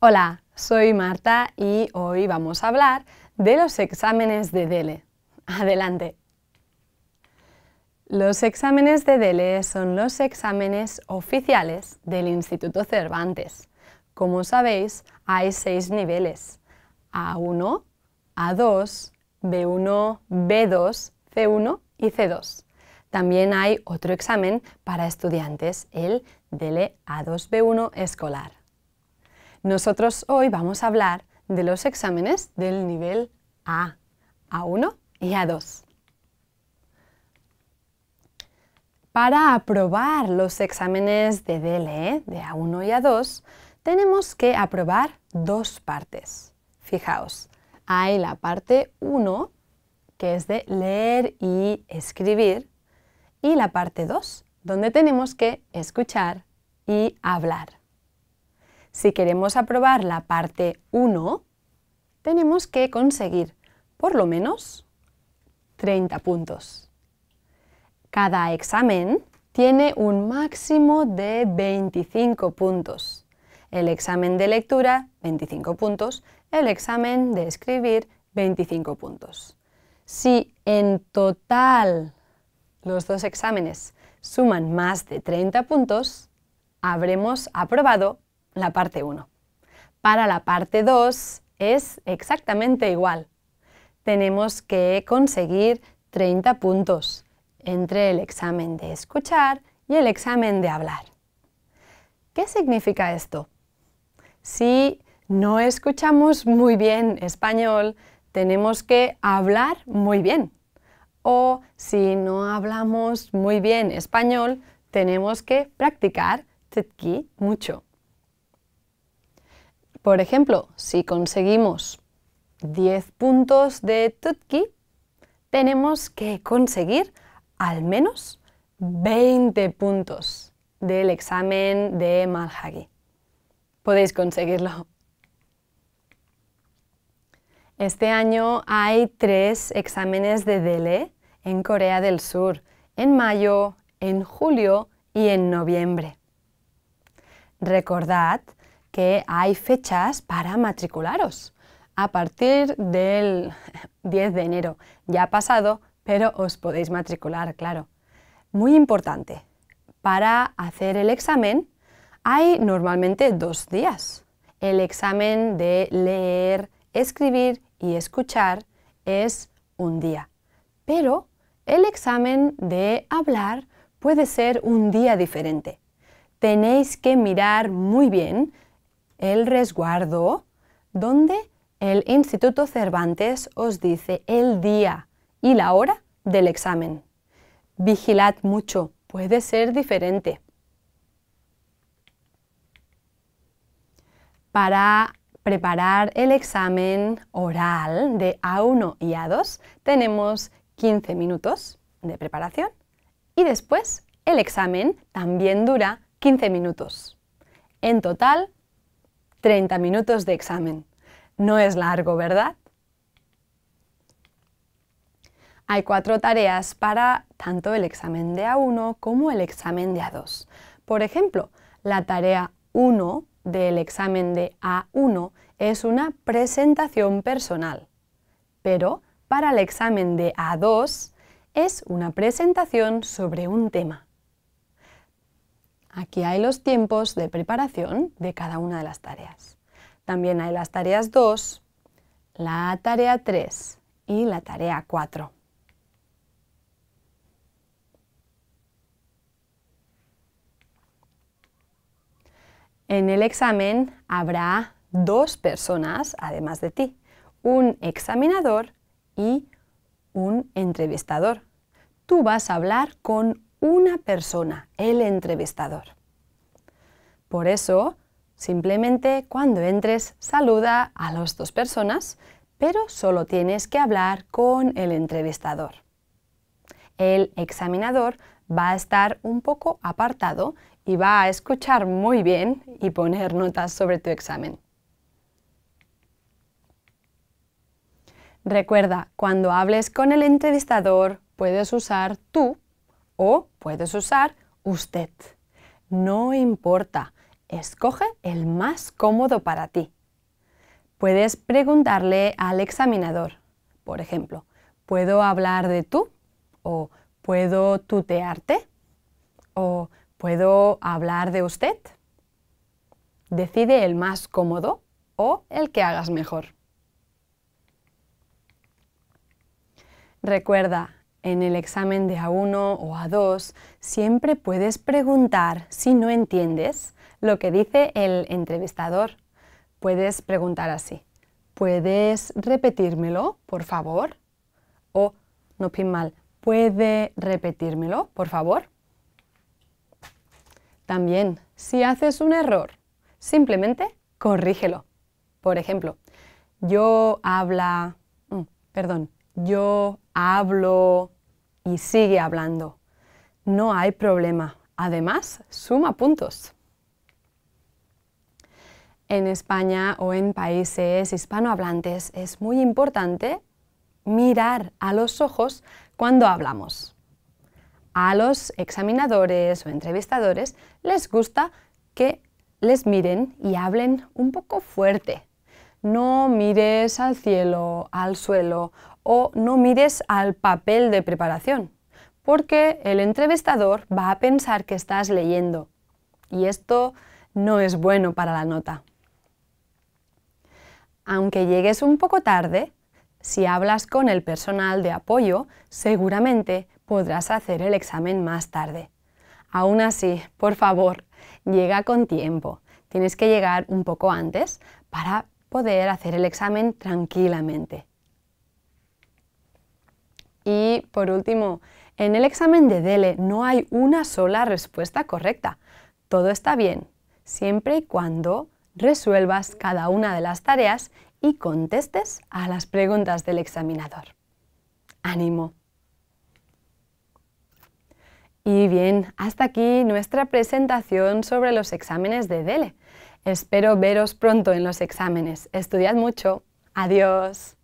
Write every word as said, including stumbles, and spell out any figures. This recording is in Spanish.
Hola, soy Marta y hoy vamos a hablar de los exámenes de D E L E. ¡Adelante! Los exámenes de D E L E son los exámenes oficiales del Instituto Cervantes. Como sabéis, hay seis niveles: A uno, A dos, B uno, B dos, C uno y C dos. También hay otro examen para estudiantes, el D E L E A dos B uno escolar. Nosotros hoy vamos a hablar de los exámenes del nivel A, A uno y A dos. Para aprobar los exámenes de D E L E de A uno y A dos, tenemos que aprobar dos partes. Fijaos, hay la parte uno, que es de leer y escribir, y la parte dos, donde tenemos que escuchar y hablar. Si queremos aprobar la parte uno, tenemos que conseguir por lo menos treinta puntos. Cada examen tiene un máximo de veinticinco puntos. El examen de lectura, veinticinco puntos. El examen de escribir, veinticinco puntos. Si en total los dos exámenes suman más de treinta puntos, habremos aprobado la parte uno. Para la parte dos es exactamente igual. Tenemos que conseguir treinta puntos entre el examen de escuchar y el examen de hablar. ¿Qué significa esto? Si no escuchamos muy bien español, tenemos que hablar muy bien. O si no hablamos muy bien español, tenemos que practicar tzetki mucho. Por ejemplo, si conseguimos diez puntos de tzetki, tenemos que conseguir al menos veinte puntos del examen de Malhagi. Podéis conseguirlo. Este año hay tres exámenes de D E L E en Corea del Sur, en mayo, en julio y en noviembre. Recordad que hay fechas para matricularos a partir del diez de enero. Ya ha pasado, pero os podéis matricular, claro. Muy importante, para hacer el examen hay normalmente dos días. El examen de leer, escribir y escuchar es un día, pero el examen de hablar puede ser un día diferente. Tenéis que mirar muy bien el resguardo, donde el Instituto Cervantes os dice el día y la hora del examen. Vigilad mucho, puede ser diferente. Para preparar el examen oral de A uno y A dos tenemos quince minutos de preparación y después el examen también dura quince minutos. En total, treinta minutos de examen. No es largo, ¿verdad? Hay cuatro tareas para tanto el examen de A uno como el examen de A dos. Por ejemplo, la tarea uno del examen de A uno es una presentación personal, pero para el examen de A dos es una presentación sobre un tema. Aquí hay los tiempos de preparación de cada una de las tareas. También hay las tareas dos, la tarea tres y la tarea cuatro. En el examen habrá dos personas, además de ti, un examinador y un entrevistador. Tú vas a hablar con una persona, el entrevistador. Por eso, simplemente cuando entres, saluda a las dos personas, pero solo tienes que hablar con el entrevistador. El examinador va a estar un poco apartado y va a escuchar muy bien y poner notas sobre tu examen. Recuerda, cuando hables con el entrevistador, puedes usar tú o puedes usar usted. No importa, Escoge el más cómodo para ti. Puedes preguntarle al examinador, por ejemplo, ¿puedo hablar de tú? ¿O puedo tutearte? ¿O puedo hablar de usted? Decide el más cómodo o el que hagas mejor. Recuerda, en el examen de A uno o A dos siempre puedes preguntar si no entiendes lo que dice el entrevistador. Puedes preguntar así, ¿puedes repetírmelo, por favor? O, no pin mal, ¿puede repetírmelo, por favor? También, si haces un error, simplemente corrígelo. Por ejemplo, yo habla, perdón, yo hablo y sigue hablando. No hay problema. Además, suma puntos. En España o en países hispanohablantes es muy importante mirar a los ojos cuando hablamos. A los examinadores o entrevistadores les gusta que les miren y hablen un poco fuerte. No mires al cielo, al suelo o no mires al papel de preparación, porque el entrevistador va a pensar que estás leyendo y esto no es bueno para la nota. Aunque llegues un poco tarde, si hablas con el personal de apoyo, seguramente podrás hacer el examen más tarde. Aún así, por favor, llega con tiempo. Tienes que llegar un poco antes para poder hacer el examen tranquilamente. Y, por último, en el examen de D E L E no hay una sola respuesta correcta. Todo está bien, siempre y cuando resuelvas cada una de las tareas y contestes a las preguntas del examinador. ¡Ánimo! Y bien, hasta aquí nuestra presentación sobre los exámenes de D E L E. Espero veros pronto en los exámenes. Estudiad mucho. ¡Adiós!